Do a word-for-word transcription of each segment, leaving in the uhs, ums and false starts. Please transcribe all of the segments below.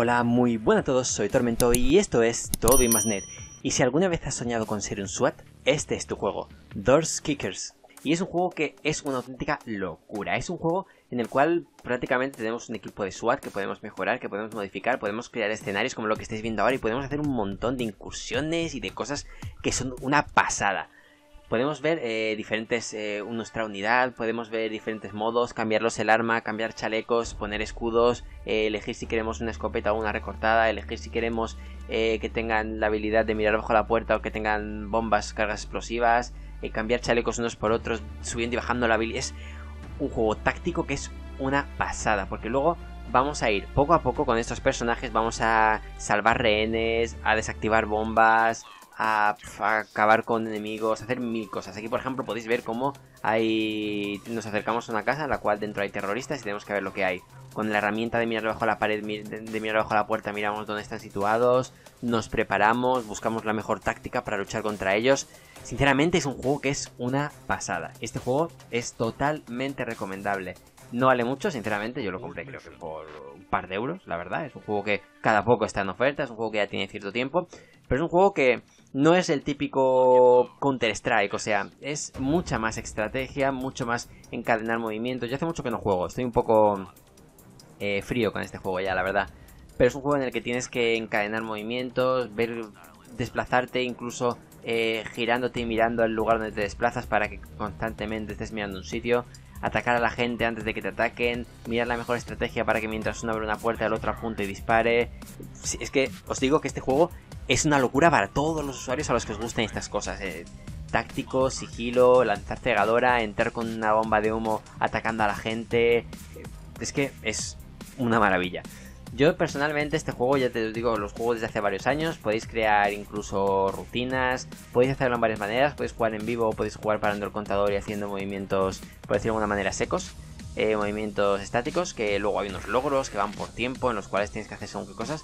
Hola, muy buenas a todos, soy Tormento y esto es Todo y Más Net. Y si alguna vez has soñado con ser un SWAT, este es tu juego, Door Kickers. Y es un juego que es una auténtica locura, es un juego en el cual prácticamente tenemos un equipo de SWAT que podemos mejorar, que podemos modificar, podemos crear escenarios como lo que estáis viendo ahora y podemos hacer un montón de incursiones y de cosas que son una pasada. Podemos ver eh, diferentes, eh, nuestra unidad, podemos ver diferentes modos, cambiarlos el arma, cambiar chalecos, poner escudos, eh, elegir si queremos una escopeta o una recortada, elegir si queremos eh, que tengan la habilidad de mirar bajo la puerta o que tengan bombas, cargas explosivas, eh, cambiar chalecos unos por otros, subiendo y bajando la habilidad. Es un juego táctico que es una pasada, porque luego vamos a ir poco a poco con estos personajes, vamos a salvar rehenes, a desactivar bombas, a acabar con enemigos, a hacer mil cosas. Aquí por ejemplo podéis ver cómo hay... nos acercamos a una casa en la cual dentro hay terroristas y tenemos que ver lo que hay. Con la herramienta de mirar bajo la pared, de mirar bajo la puerta, miramos dónde están situados, nos preparamos, buscamos la mejor táctica para luchar contra ellos. Sinceramente es un juego que es una pasada. Este juego es totalmente recomendable. No vale mucho, sinceramente, yo lo compré creo que por un par de euros, la verdad. Es un juego que cada poco está en oferta, es un juego que ya tiene cierto tiempo, pero es un juego que no es el típico Counter-Strike, o sea, es mucha más estrategia, mucho más encadenar movimientos. Yo hace mucho que no juego, estoy un poco eh, frío con este juego ya, la verdad. Pero es un juego en el que tienes que encadenar movimientos, ver, desplazarte, incluso eh, girándote y mirando al lugar donde te desplazas para que constantemente estés mirando un sitio. Atacar a la gente antes de que te ataquen, mirar la mejor estrategia para que mientras uno abre una puerta el otro apunte y dispare. Es que os digo que este juego es una locura para todos los usuarios a los que os gustan estas cosas. Eh, táctico, sigilo, lanzar cegadora, entrar con una bomba de humo atacando a la gente. Es que es una maravilla. Yo personalmente este juego, ya te digo, los juego desde hace varios años. Podéis crear incluso rutinas, podéis hacerlo en varias maneras. Podéis jugar en vivo, podéis jugar parando el contador y haciendo movimientos, por decirlo de alguna manera, secos, eh, movimientos estáticos, que luego hay unos logros que van por tiempo, en los cuales tienes que hacer según qué cosas.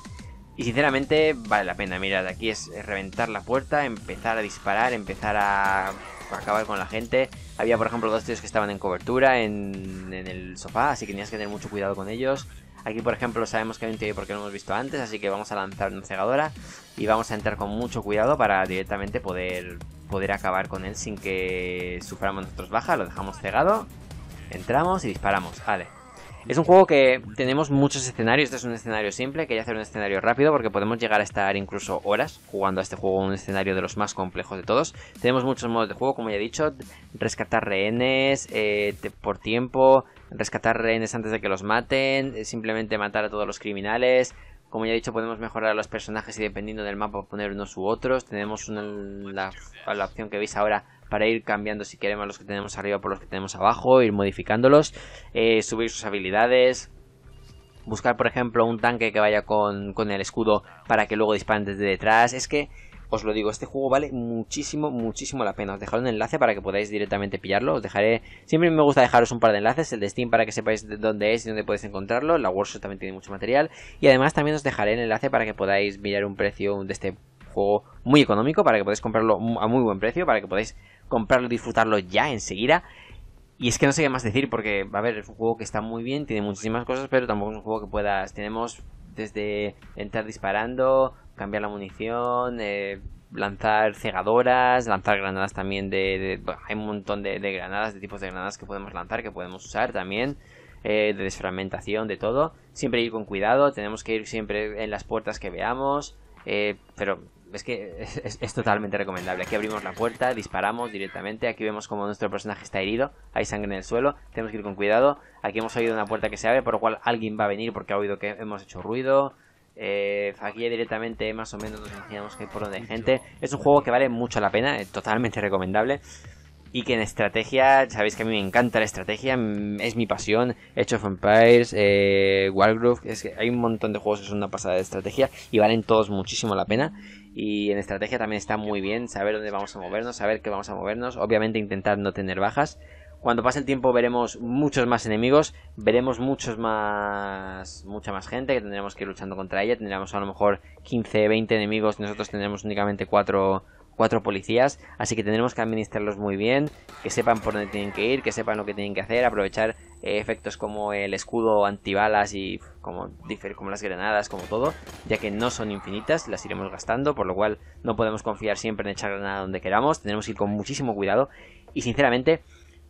Y sinceramente vale la pena. Mirad, aquí es reventar la puerta, empezar a disparar, empezar a acabar con la gente. Había por ejemplo dos tíos que estaban en cobertura en, en el sofá, así que tenías que tener mucho cuidado con ellos. Aquí por ejemplo sabemos que hay un tío porque lo hemos visto antes, así que vamos a lanzar una cegadora y vamos a entrar con mucho cuidado para directamente poder, poder acabar con él sin que suframos nosotros baja. Lo dejamos cegado, entramos y disparamos, vale. Es un juego que tenemos muchos escenarios, este es un escenario simple, quería hacer un escenario rápido porque podemos llegar a estar incluso horas jugando a este juego, un escenario de los más complejos de todos. Tenemos muchos modos de juego, como ya he dicho, rescatar rehenes eh, por tiempo, rescatar rehenes antes de que los maten, simplemente matar a todos los criminales. Como ya he dicho, podemos mejorar a los personajes y dependiendo del mapa poner unos u otros. Tenemos una, la, la opción que veis ahora para ir cambiando si queremos los que tenemos arriba por los que tenemos abajo, ir modificándolos, eh, subir sus habilidades, buscar por ejemplo un tanque que vaya con, con el escudo para que luego disparen desde detrás. Es que os lo digo, este juego vale muchísimo, muchísimo la pena. Os dejaré un enlace para que podáis directamente pillarlo. Os dejaré, siempre me gusta dejaros un par de enlaces, el de Steam para que sepáis dónde es y dónde podéis encontrarlo. La Warzone también tiene mucho material. Y además también os dejaré el enlace para que podáis mirar un precio de este juego muy económico, para que podáis comprarlo a muy buen precio, para que podáis comprarlo y disfrutarlo ya enseguida. Y es que no sé qué más decir porque, a ver, es un juego que está muy bien, tiene muchísimas cosas, pero tampoco es un juego que puedas... Tenemos desde entrar disparando, cambiar la munición, eh, lanzar cegadoras, lanzar granadas también de... de bueno, hay un montón de, de granadas, de tipos de granadas que podemos lanzar, que podemos usar también, eh, de desfragmentación, de todo. Siempre ir con cuidado, tenemos que ir siempre en las puertas que veamos, eh, pero... Es que es, es, es totalmente recomendable. Aquí abrimos la puerta, disparamos directamente. Aquí vemos como nuestro personaje está herido. Hay sangre en el suelo, tenemos que ir con cuidado. Aquí hemos oído una puerta que se abre, por lo cual alguien va a venir porque ha oído que hemos hecho ruido. eh, Aquí directamente más o menos nos imaginamos que hay por donde hay gente. Es un juego que vale mucho la pena, es totalmente recomendable. Y que en estrategia, sabéis que a mí me encanta la estrategia, es mi pasión. Age of Empires, eh, Wargrove, es que hay un montón de juegos que son una pasada de estrategia y valen todos muchísimo la pena. Y en estrategia también está muy bien saber dónde vamos a movernos, saber qué vamos a movernos, obviamente intentar no tener bajas. Cuando pase el tiempo veremos muchos más enemigos, veremos muchos más, mucha más gente que tendremos que ir luchando contra ella. Tendremos a lo mejor quince, veinte enemigos, nosotros tendremos únicamente cuatro... cuatro policías, así que tendremos que administrarlos muy bien, que sepan por dónde tienen que ir, que sepan lo que tienen que hacer, aprovechar eh, efectos como el escudo antibalas y como, como las granadas, como todo, ya que no son infinitas, las iremos gastando, por lo cual no podemos confiar siempre en echar granada donde queramos, tendremos que ir con muchísimo cuidado. Y sinceramente,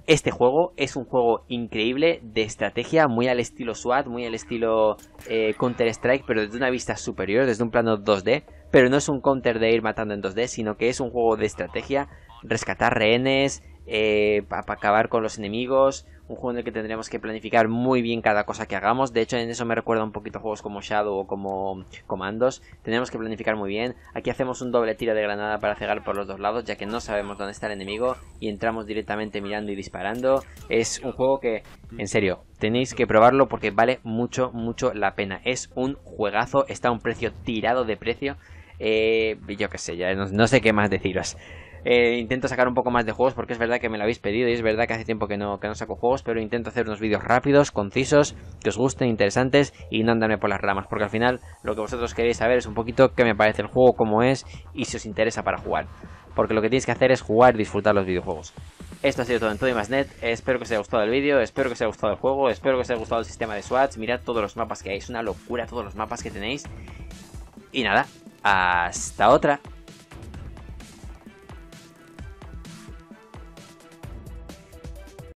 este juego es un juego increíble de estrategia, muy al estilo SWAT, muy al estilo eh, Counter-Strike, pero desde una vista superior, desde un plano dos D, pero no es un counter de ir matando en dos D, sino que es un juego de estrategia, rescatar rehenes, eh, para acabar con los enemigos, un juego en el que tendremos que planificar muy bien cada cosa que hagamos. De hecho, en eso me recuerda un poquito a juegos como Shadow o como Commandos. Tenemos que planificar muy bien. Aquí hacemos un doble tiro de granada para cegar por los dos lados, ya que no sabemos dónde está el enemigo y entramos directamente mirando y disparando. Es un juego que, en serio, tenéis que probarlo porque vale mucho, mucho la pena. Es un juegazo, está a un precio tirado de precio. Eh, yo qué sé, ya no, no sé qué más deciros. Eh, intento sacar un poco más de juegos porque es verdad que me lo habéis pedido y es verdad que hace tiempo que no, que no saco juegos, pero intento hacer unos vídeos rápidos, concisos, que os gusten, interesantes y no andarme por las ramas, porque al final lo que vosotros queréis saber es un poquito qué me parece el juego, cómo es y si os interesa para jugar, porque lo que tenéis que hacer es jugar y disfrutar los videojuegos. Esto ha sido todo en Todo y Más Net, espero que os haya gustado el vídeo, espero que os haya gustado el juego, espero que os haya gustado el sistema de SWATs, mirad todos los mapas que hay, es una locura todos los mapas que tenéis y nada, hasta otra.